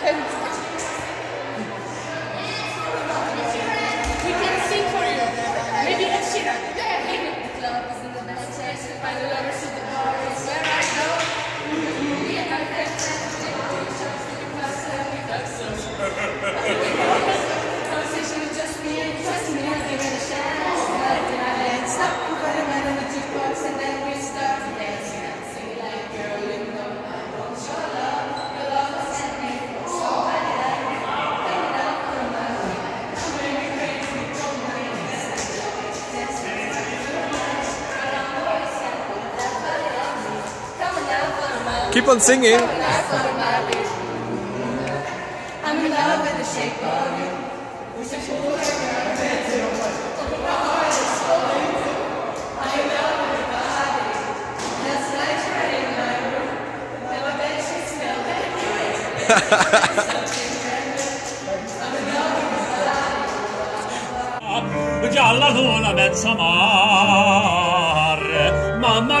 We can sing for you. Maybe Ed Sheeran. Yeah, maybe. The club is in the best place to find the lovers of the bar is where I go. We and my friends have to take pictures with the person we got so. Conversation is just me and giving a chance. Light in our hands, stop to put a man on the jukebox and then we start to dance. Sing like girl in the world, show love. Your love was sent me for so I keep on singing. I'm in love with the shape of you. Wish I could look at you. My heart is falling too. I'm in love with your body. That's night right in my room. Now I bet she smells that good. Something brand new. I'm in love with your body. But you're not the one I met somehow. Mamma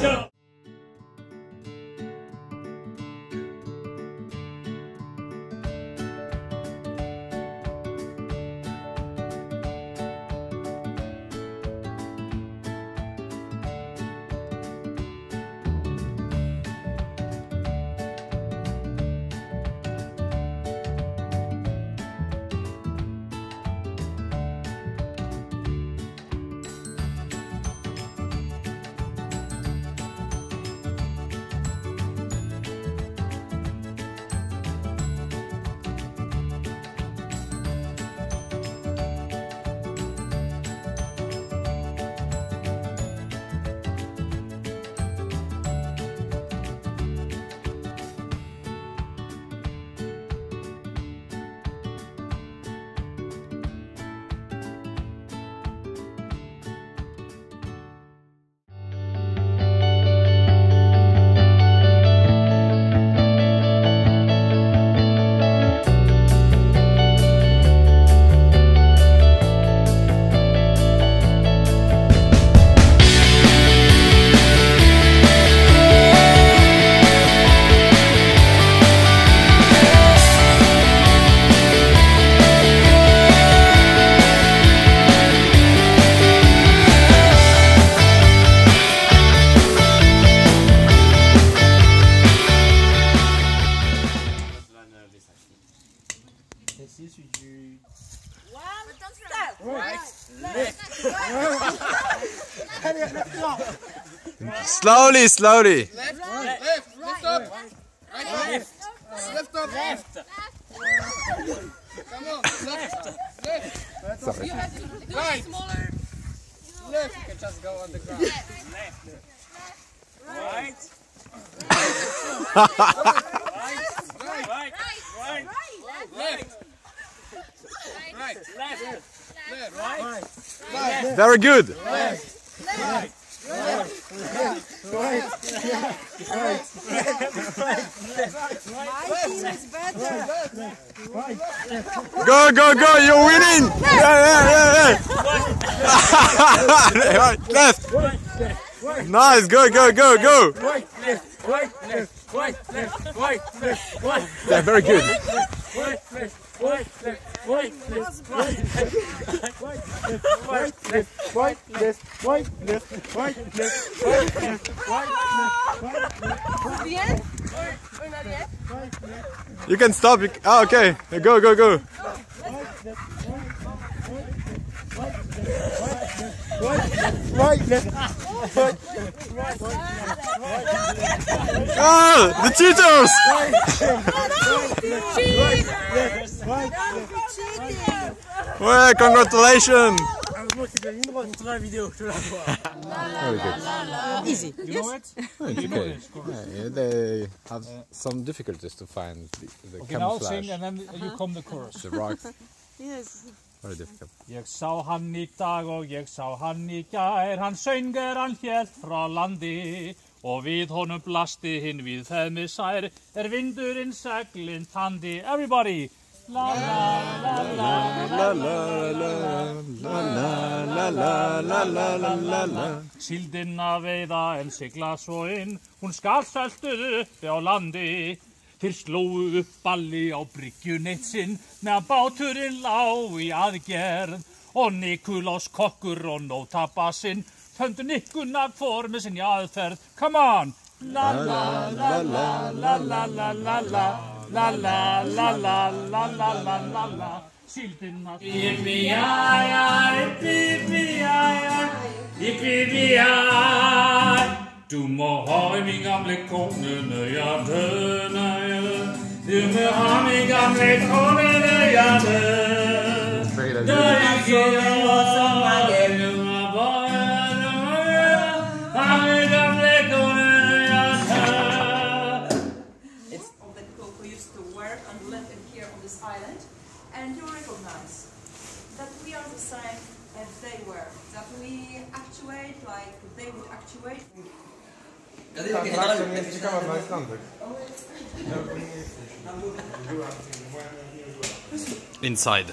ce slowly, slowly. Left, right, left, left up. Right, left, left up. Left. Come on, left, left. Sorry. You have to do right. Smaller. Left. You can just go on the ground. Left. Left. Right. Right. Right. Right. Right. Left. Right. Left. Left. Right. Right. Very good. Left. Left. Go, go, go, you're winning! Yeah, yeah, yeah. Right, left! Nice, go, go, go, go! Right, left, right, left, right, left, right, left, right. Yeah, very good. Right, left, right, left, right, left, right, left, right, left, right, left, right, left, right, left, right, left, right. You can stop. Ah, okay. Go, go, go. Right, left. Oh, the cheaters! Ouais, congratulations! Easy. You know it? No, it's okay. Yeah, they have some difficulties to find the camouflage. And then you come the chorus. The rocks. Yes. Very difficult. Jeg sá hann í dag og ég sá hann í gær, hann söngir hann hér frá landi og við honum blasti hinn við þeimmi sær, vindurinn seglinn tandi. Everybody! La la la la la la la la la la la. Síldinn að veiða en sigla svo inn, hún skalseltuð uppi á landi. Þeir slóu upp balli á bryggjuneitt sinn, meðan báturinn lág í aðgerð. Og Nikulás kokkur og nótabassinn, föndu nikkuna fór með sinni aðferð. Come on! La la la la la la la la la. La la la la la la la la la. Síldinn að... Yippee-yi-yi, yippee-yi-yi, yippee-yi-yi. Du må ha i min gamle kone når jeg døner. Du må ha min gamle kone når jeg døner. Da jeg giver mig som han gælder mig bare. Ha min gamle kone når jeg døner. It's all that Coco used to wear and live in here on this island. And you recognize that we are the same as they were. That we actuate like they would actuate. Can you inside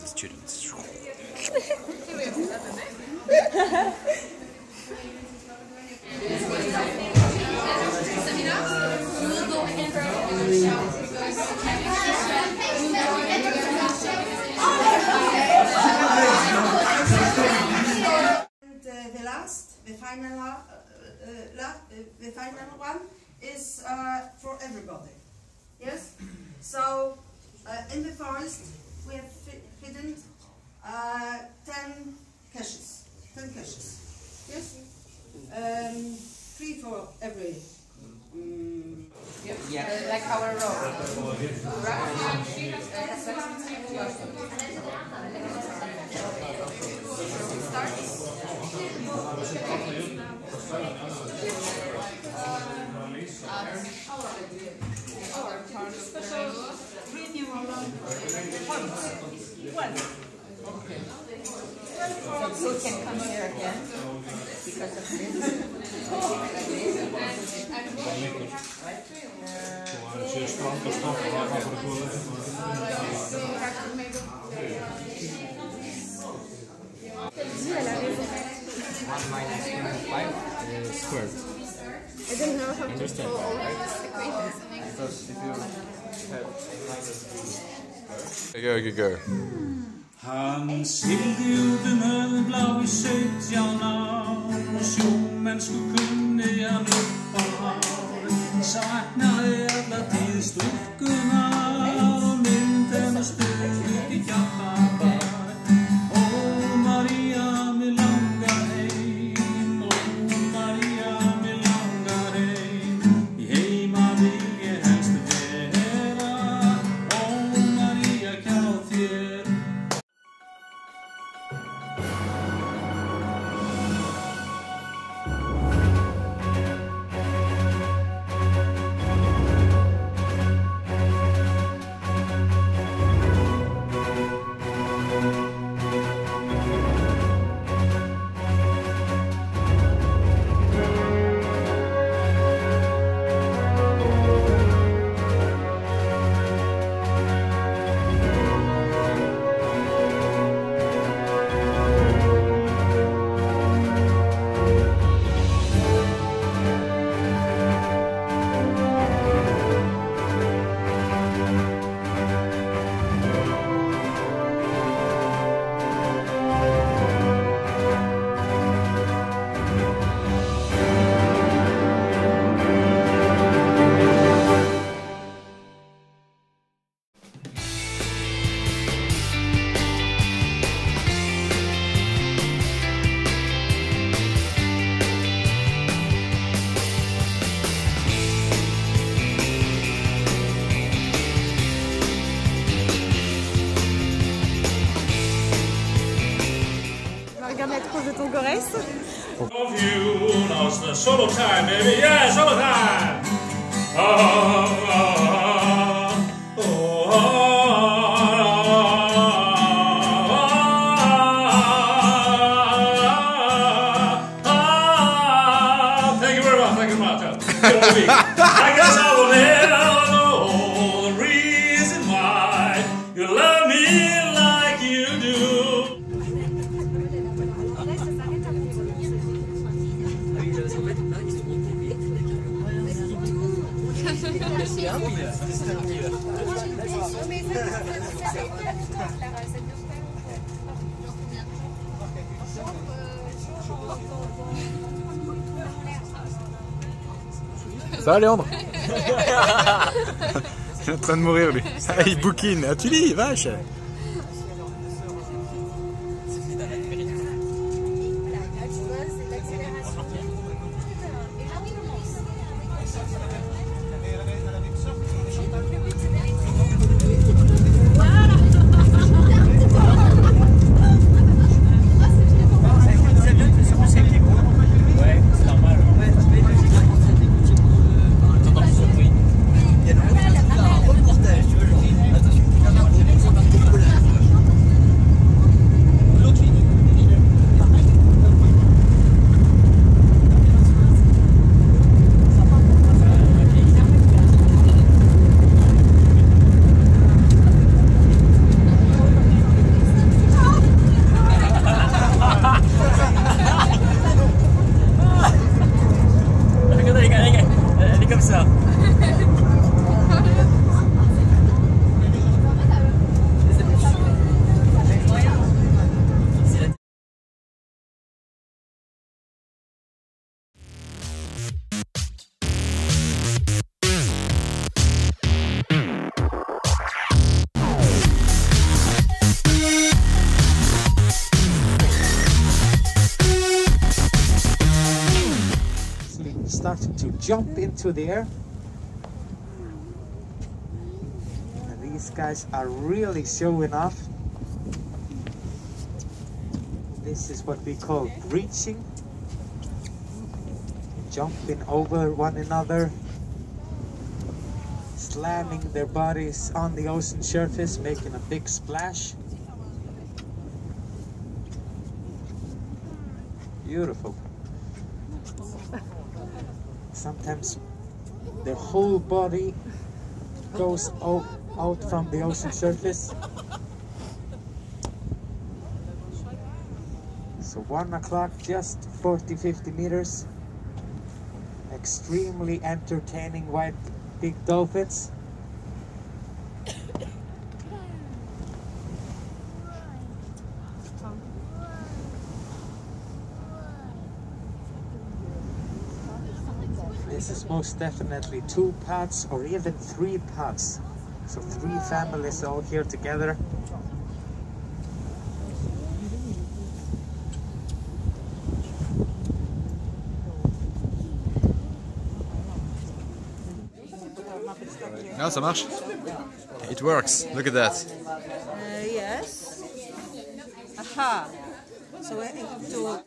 the students. And the last, the final one. The final one is for everybody. Yes? So, in the forest, we have hidden 10 caches. 10 caches. Yes? 3 for every. Yep. Yeah. Like our road. We can come here again because of this. One minus 5 squared. I don't know how to solve all those equations. Because if you have minus 2 squared. Go. Hann sigði út öðumblá í 17 ár og sjómennsku kunni hann upp á hár. Saknaði alla tíð stúlkunar og mynd hennar stöðugt í hjartabar. Ó María, mig langar heim, ó María, mig langar heim. Í heima vil ég helst vera, ó María, hjá þér. Of you, now's the solo time, baby. Yeah, solo time. Thank you very much. movie. I guess I will never know the reason why you love me like you do. Ça va Léandre? Il est en train de mourir lui. Ah, il bouquine. Ah, tu lis, vache. To jump into the air. And these guys are really showing off. This is what we call breaching, jumping over one another, slamming their bodies on the ocean surface, making a big splash. Beautiful. Sometimes their whole body goes out from the ocean surface. So 1 o'clock, just 40-50 meters. Extremely entertaining white big dolphins. This is most definitely 2 pods or even 3 pods. So 3 families all here together. No, ça marche. It works. Look at that. Yes. Aha. So I have to. What?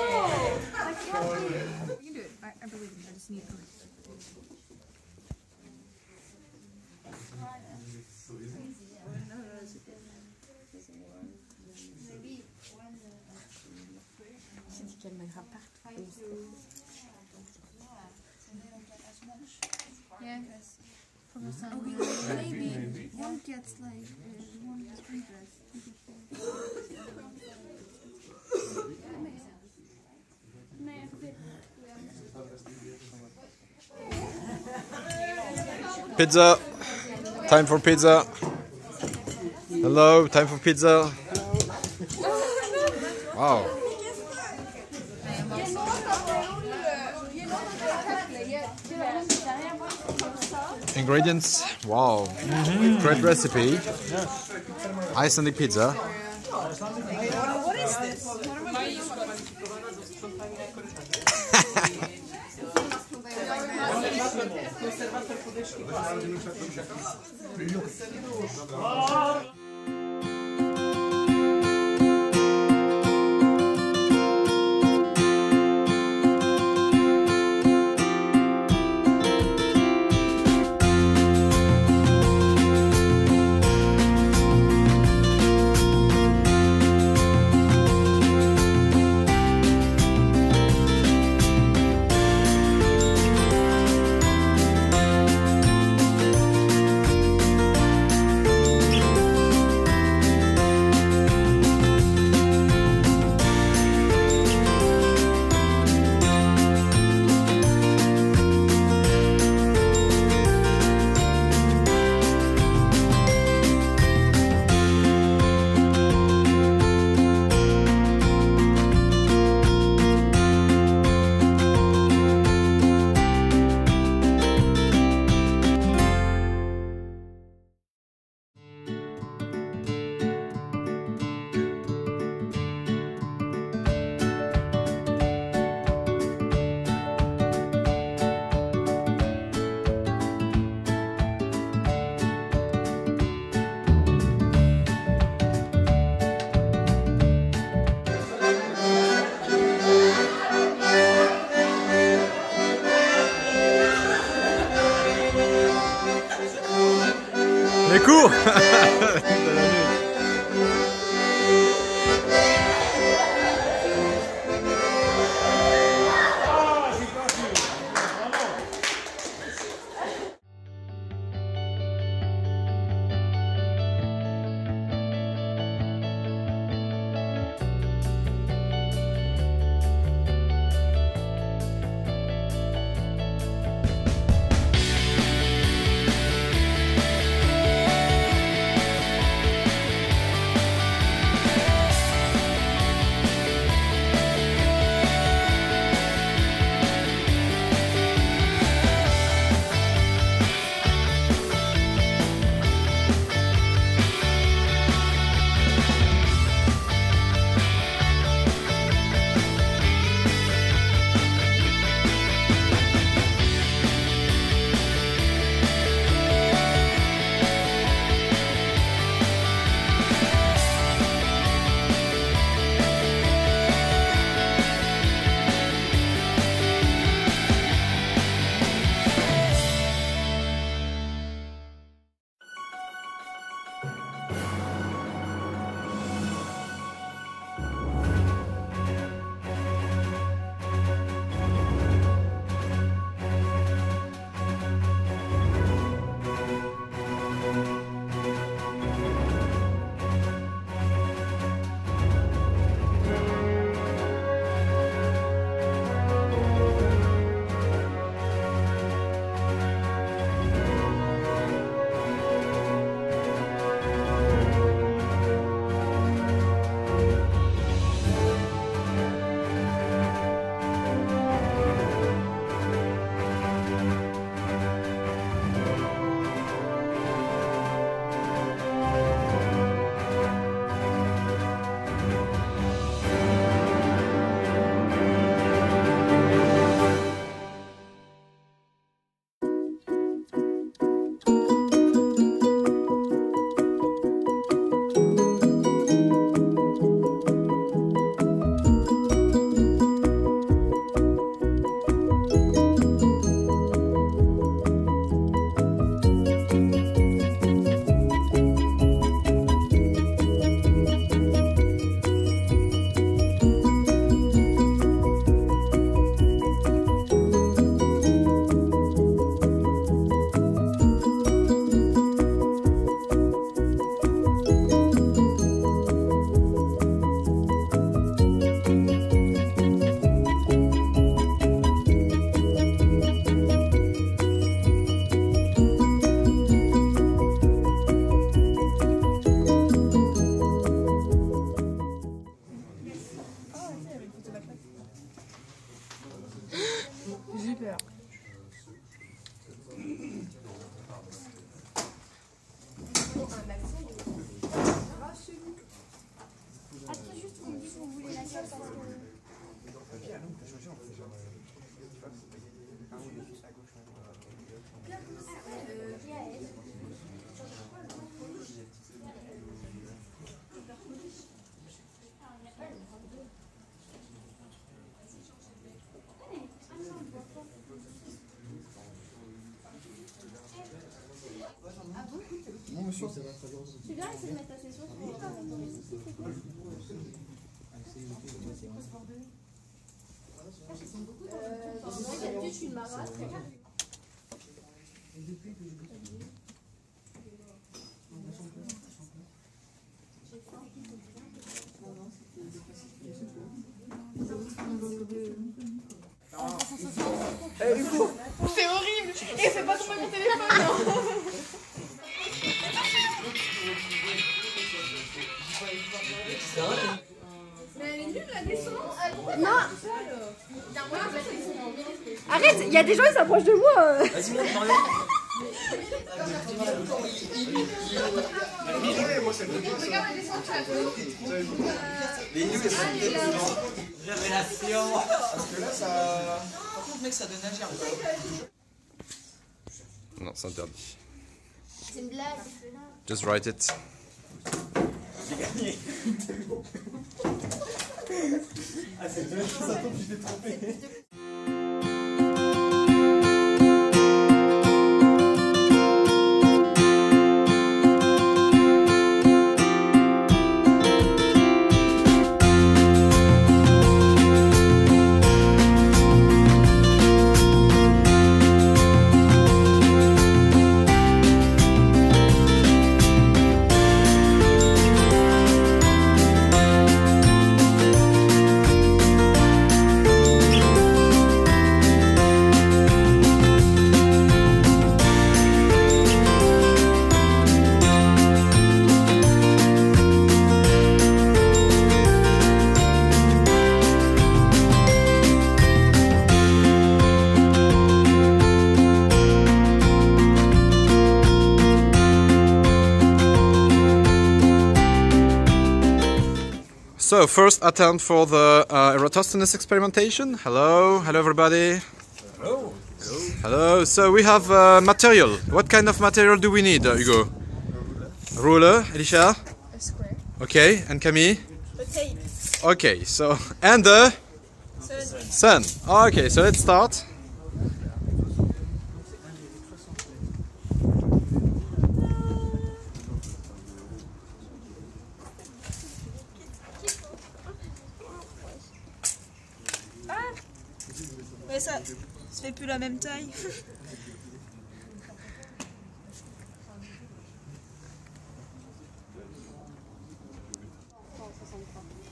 know. wait a minute, I just need maybe one gets like one has three breaths. Pizza! Time for pizza! Hello, time for pizza! Wow! Ingredients? Wow! Great recipe! Icelandic pizza! What is this? monsieur. Celui-là, il essaie de mettre la session sur le je suis une marade. Et depuis que c'est horrible! Et fais pas tomber mon téléphone! Non. Mais elle est nulle la descente! Non! Arrête! Il y a des gens qui s'approchent de moi! Vas-y, monte par là! Regarde la descente, tu la trouves! Les nuls, elles sont nuls! Révélation! Parce que là, ça. Mec, ça donne à germe. Non, c'est interdit. C'est une blague. Just write it. J'ai gagné. Ah, c'est bien, ça tombe, je t'ai trompé. So, first attempt for the Eratosthenes experimentation. Hello, hello everybody. Hello. Hello. Hello. So we have material. What kind of material do we need, Hugo? A ruler. Elisha? A square. Okay, and Camille? A tape. Okay, so, and the? Sun. Okay, so let's start. Ça fait plus la même taille. Non,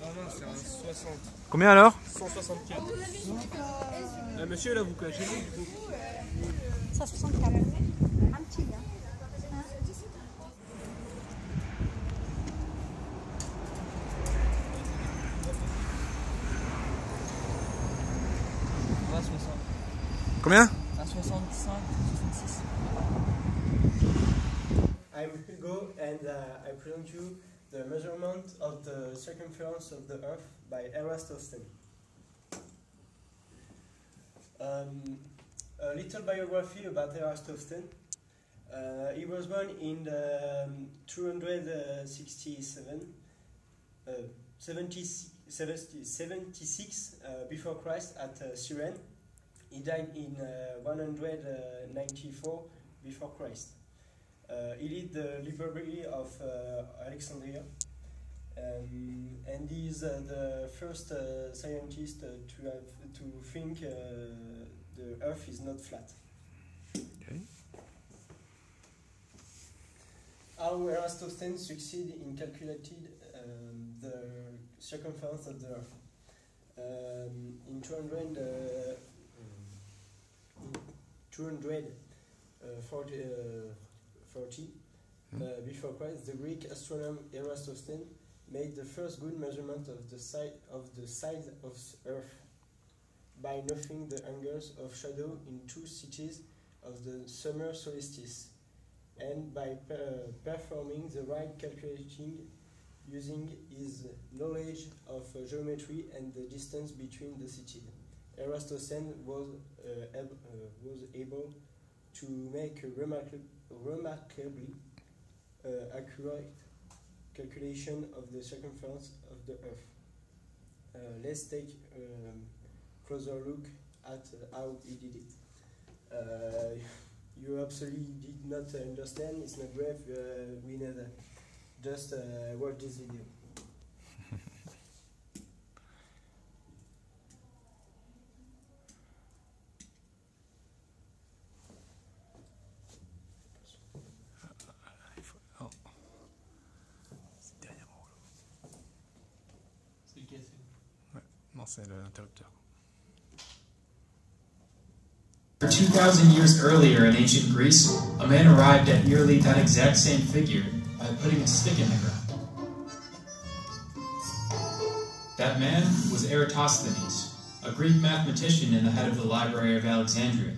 non, c'est un 60. Combien alors? 164. Monsieur, là, vous cachez. 164. Un petit, hein. Combien? 165, 166. I'm Hugo and I present you the measurement of the circumference of the Earth by Eratosthenes. A little biography about Eratosthenes. He was born in 367, 76 before Christ at Cyrene. He died in 194 before Christ. He led the library of Alexandria, and he is the first scientist to think the Earth is not flat. Okay. How Eratosthenes succeeded in calculating the circumference of the Earth in 240 before Christ, the Greek astronomer Eratosthenes made the first good measurement of the size of Earth by noting the angles of shadow in two cities of the summer solstice, and by performing the right calculation using his knowledge of geometry and the distance between the cities. Eratosthenes was able to make a remarkably accurate calculation of the circumference of the Earth. Let's take a closer look at how he did it. You actually did not understand, it's not grave, we never just watch this video. For 2,000 years earlier in ancient Greece, a man arrived at nearly that exact same figure by putting a stick in the ground. That man was Eratosthenes, a Greek mathematician and the head of the Library of Alexandria.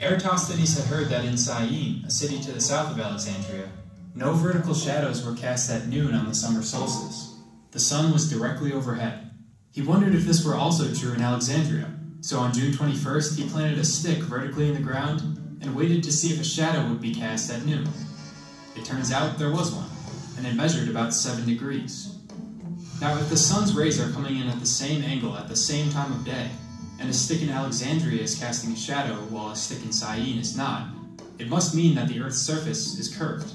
Eratosthenes had heard that in Syene, a city to the south of Alexandria, no vertical shadows were cast at noon on the summer solstice. The sun was directly overhead. He wondered if this were also true in Alexandria, so on June 21st he planted a stick vertically in the ground and waited to see if a shadow would be cast at noon. It turns out there was one, and it measured about 7 degrees. Now if the sun's rays are coming in at the same angle at the same time of day, and a stick in Alexandria is casting a shadow while a stick in Syene is not, it must mean that the Earth's surface is curved.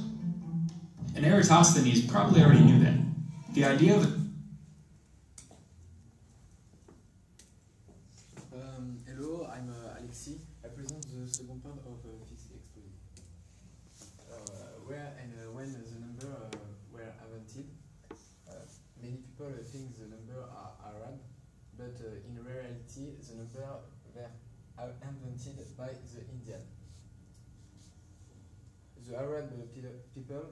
And Eratosthenes probably already knew that. The idea of think the number are around, but in reality the number were invented by the Indian. The Arab people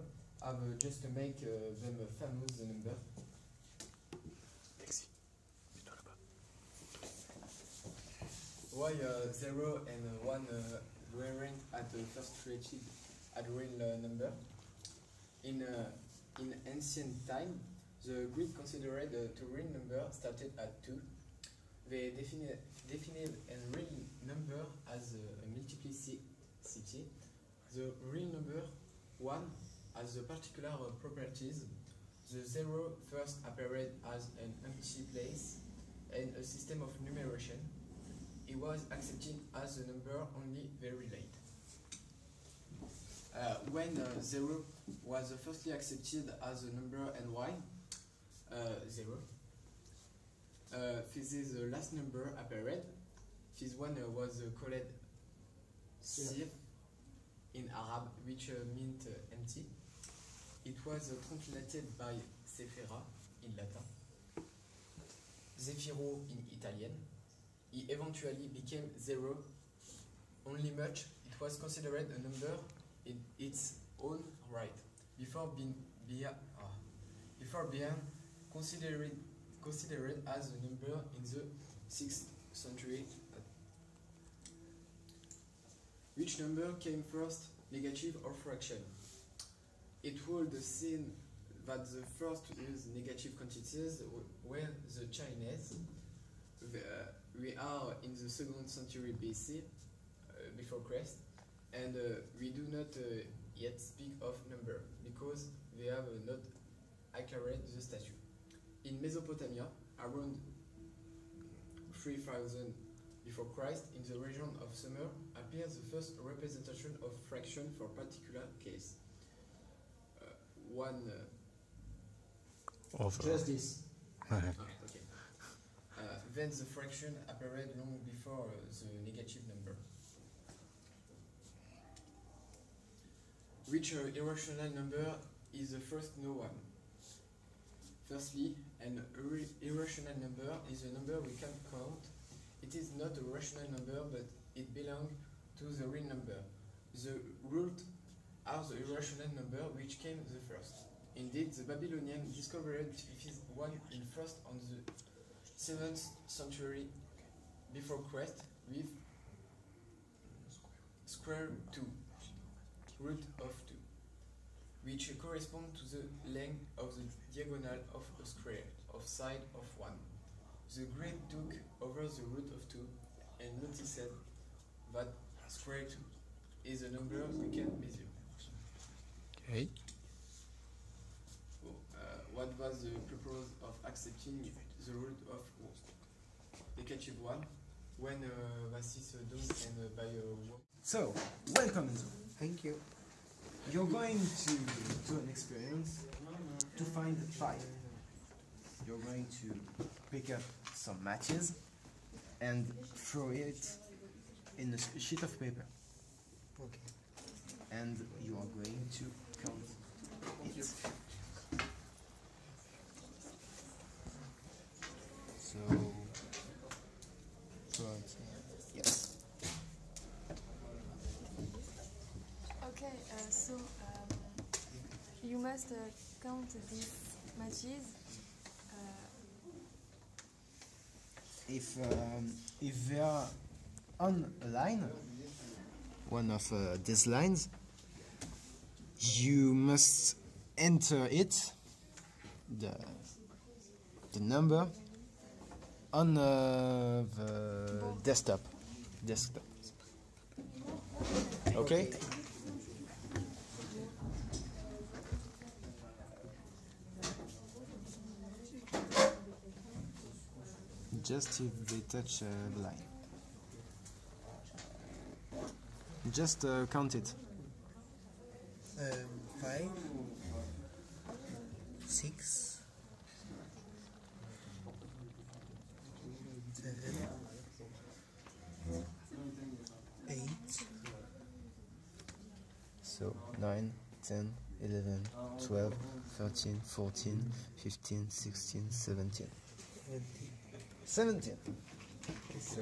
have just to make them famous the number. Why 0 and 1 weren't at the first created a real number? In ancient time, the Greeks considered the real number started at 2. They defined a real number as a multiplicity. The real number 1 has the particular properties. The 0 first appeared as an empty place and a system of numeration. It was accepted as a number only very late. When 0 was firstly accepted as a number and why? 0. This is the last number appeared. This one was called Sir in Arab, which meant empty. It was translated by Sephira in Latin, Zefiro in Italian. It eventually became 0. Only much, it was considered a number in its own right, before being considered as a number in the 6th century. Which number came first, negative or fraction? It would seem that the first used negative quantities were the Chinese. We are in the 2nd century BC, before Christ, and we do not yet speak of number because they have not accurate the statue. In Mesopotamia, around 3000 before Christ, in the region of Sumer, appears the first representation of fraction for particular case. Just this. Okay. Then the fraction appeared long before the negative number. Which irrational number is the first known one? Firstly, an irrational number is a number we can count. It is not a rational number, but it belongs to the real number. The root are the irrational number which came the first. Indeed, the Babylonians discovered this one in first on the 7th century before Christ with square 2, root of 2, which correspond to the length of the diagonal of a square of side of 1. The Greek took over the root of 2 and noticed that square 2 is a number we can measure. Okay. What was the purpose of accepting the root of negative 1 when Vassis done and by 1? So, welcome. Thank you. You're going to an experience to find the fire. You're going to pick up some matches and throw it in a sheet of paper. Okay. And you are going to count it. So yes. Okay. You must count these matches. If they are on a line, one of these lines, you must enter it, the number, on the desktop. Okay. Just if they touch the line. Just count it. 5, 6, 7, 8. So 9, 10, 11, 12, 13, 14, 15, 16, 17. 17. So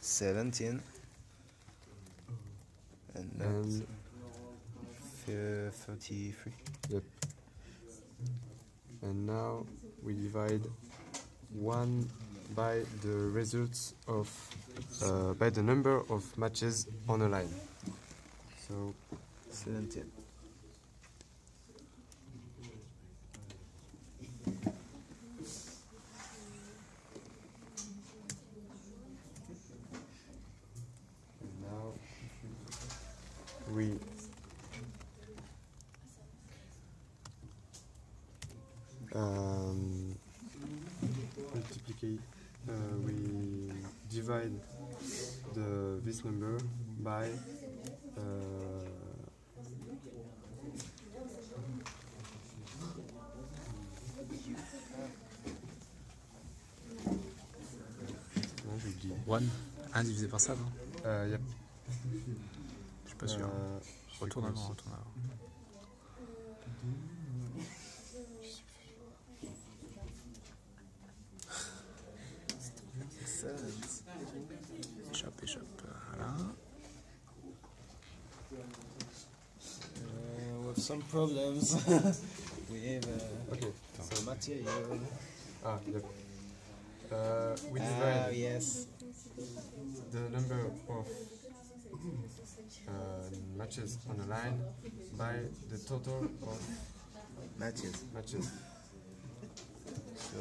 17 and now 33. Yep. And now we divide 1 by the results of by the number of matches on a line. So 17. This number by 1 divisé par ça, non? Yep. Je suis pas sûr. Retourne avant. Some problems. We have some material. Yep. We divide the number of matches on a line by the total of matches.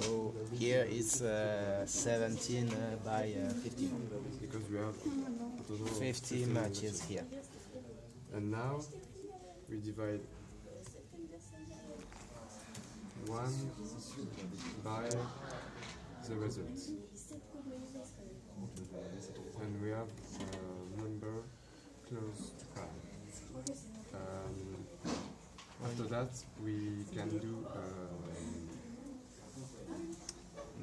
So here it's 17 by 15. Because we have a total 50 matches here. And now we divide 1 by the results, and we have a number close to 5. After that, we can do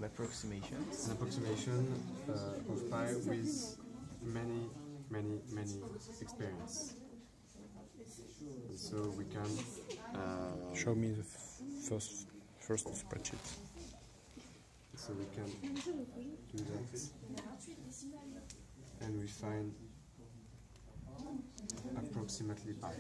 an approximation of pi with many experience. So we can show me the first spreadsheet. So we can do that, and we find approximately pi.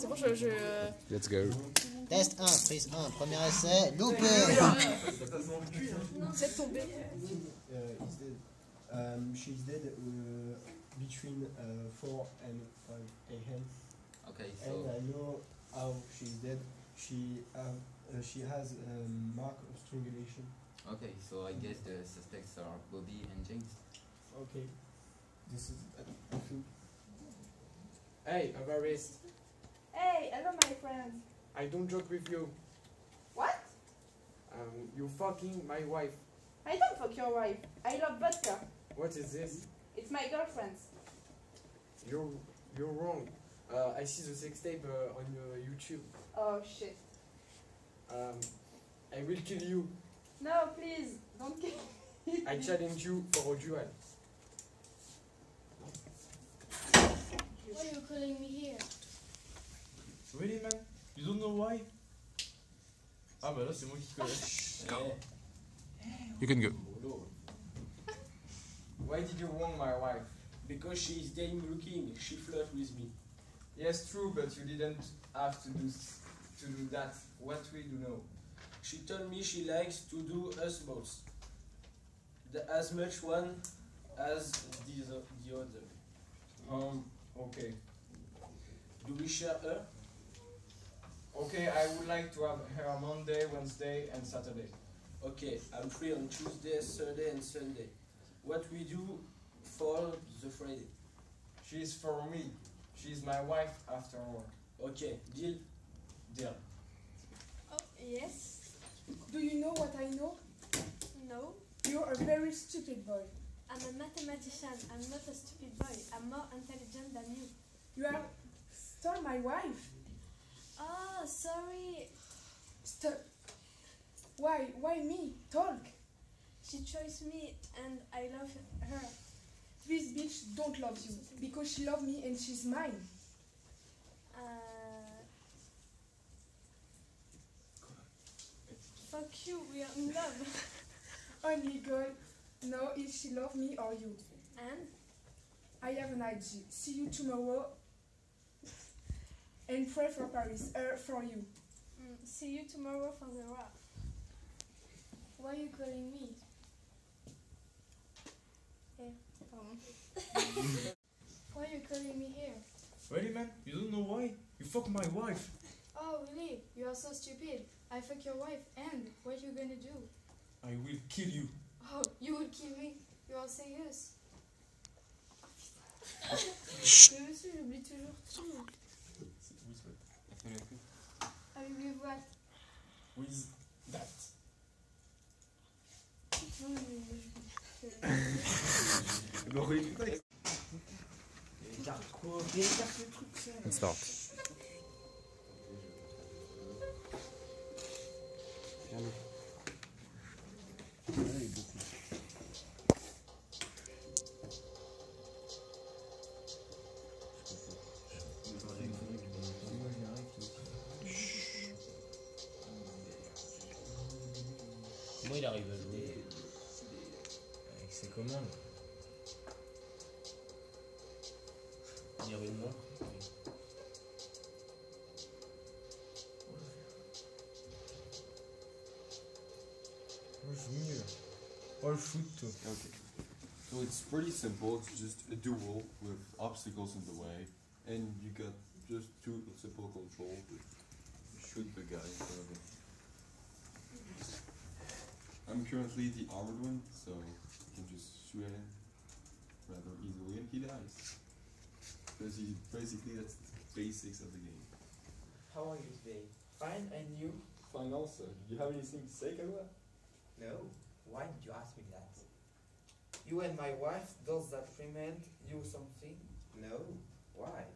C'est bon, je... Let's go. Test 1, prise 1, premier essai, loupé. C'est tombé. She's dead between 4 and 5 a.m. Okay, so... And I know how she's dead. She has a mark of strangulation. Okay, so I guess the suspects are Bobby and James. Okay. This is... I think... Hey, Everest. Hey, hello my friend. I don't joke with you. What? You fucking my wife. I don't fuck your wife. I love vodka. What is this? It's my girlfriend's. You're wrong. I see the sex tape on YouTube. Oh shit. I will kill you. No, please, don't kill me. I challenge you for a duel. Why are you calling me here? Really, man? You don't know why? Ah, bah là, c'est moi qui connais. You can go. Why did you wrong my wife? Because she is damn looking. She flirts with me. Yes, true, but you didn't have to do that. What we do know. She told me she likes to do us both. As much one as the other. Okay. Do we share her? Okay, I would like to have her Monday, Wednesday and Saturday. Okay, I'm free on Tuesday, Thursday and Sunday. What we do for the Friday? She is for me. She is my wife after all. Okay, deal? Deal. Oh, yes? Do you know what I know? No. You're a very stupid boy. I'm a mathematician. I'm not a stupid boy. I'm more intelligent than you. You have stole my wife. Oh, sorry. Why? Why me? Talk. She chose me and I love her. This bitch don't love you because she loves me and she's mine. Fuck you, we are in love. Only girl. No, if she loves me or you. And? I have an IG. See you tomorrow and pray for Paris, for you. See you tomorrow for the rap. Why are you calling me? Hey, why are you calling me here? Really, man? You don't know why? You fuck my wife. Oh, really? You are so stupid. I fuck your wife and what are you gonna do? I will kill you. Oh, you would kill me? You are serious? Mais monsieur, j'oublie toujours tout. I will what? With that. Let's start. Moi il arrive à jouer avec ses commandes. Il y avait une montre. Moi je joue mieux. Oh, shoot. Okay. So it's pretty simple, it's just a duel with obstacles in the way and you got just two simple controls to shoot the guy in front of him. I'm currently the armored one, so you can just shoot at him rather easily and he dies. Basically, that's the basics of the game. How are you today? Fine, and you? Fine also. Do you have anything to say, Kawa? No. Why did you ask me that? You and my wife, does that remind you something? No. Why?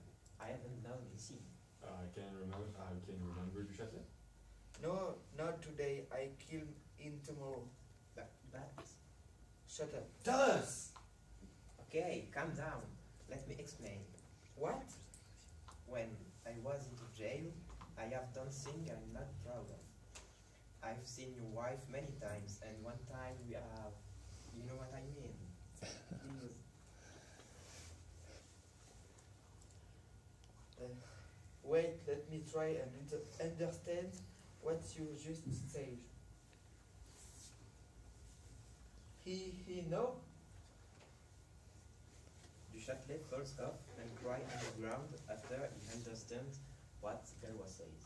I haven't done anything. I can remember you shot it? No, not today. I killed him tomorrow. That? Shut up. Does! Okay, calm down. Let me explain. What? When I was in jail, I have done things I'm not proud of. I've seen your wife many times, and one time we have... You know what I mean? Wait, let try and understand what you just said. He know. The Châtelet falls off and cries on the ground after he understands what Galwa says.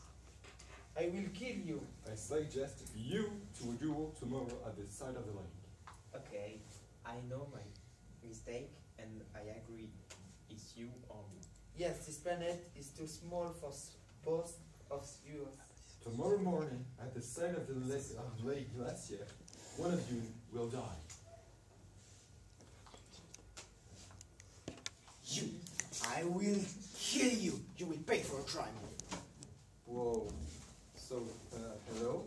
I will kill you. I suggest you to a duel tomorrow at the side of the lake. Okay, I know my mistake and I agree. It's you or me. Yes, this planet is too small for both of you. Tomorrow morning, at the side of the lake Glacier, one of you will die. You! I will kill you! You will pay for a crime! Whoa. So, hello?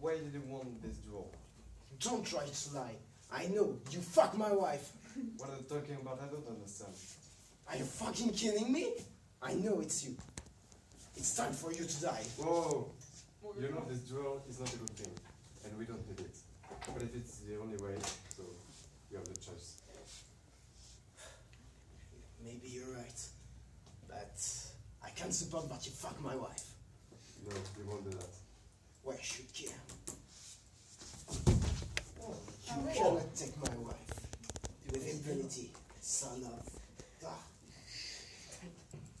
Why did you want this duel? Don't try to lie! I know! You fucked my wife! What are you talking about? I don't understand. Are you fucking kidding me? I know it's you. It's time for you to die. Whoa! You know this duel is not a good thing, and we don't need it. But if it's the only way, so you have the choice. Maybe you're right, but I can't support that you fuck my wife. No, we won't do that. Why should you? Oh, you cannot take my wife with impunity, son of... Ah.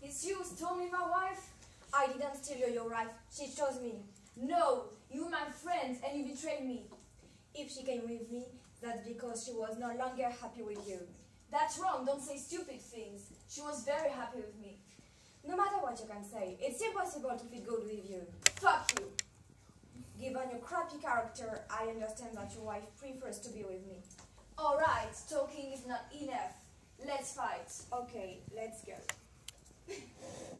It's you who stole me my wife? I didn't steal your wife, she chose me. No, you were my friend and you betrayed me. If she came with me, that's because she was no longer happy with you. That's wrong, don't say stupid things. She was very happy with me. No matter what you can say, it's impossible to feel good with you. Fuck you! Given your crappy character, I understand that your wife prefers to be with me. Alright, talking is not enough. Let's fight. Okay, let's go.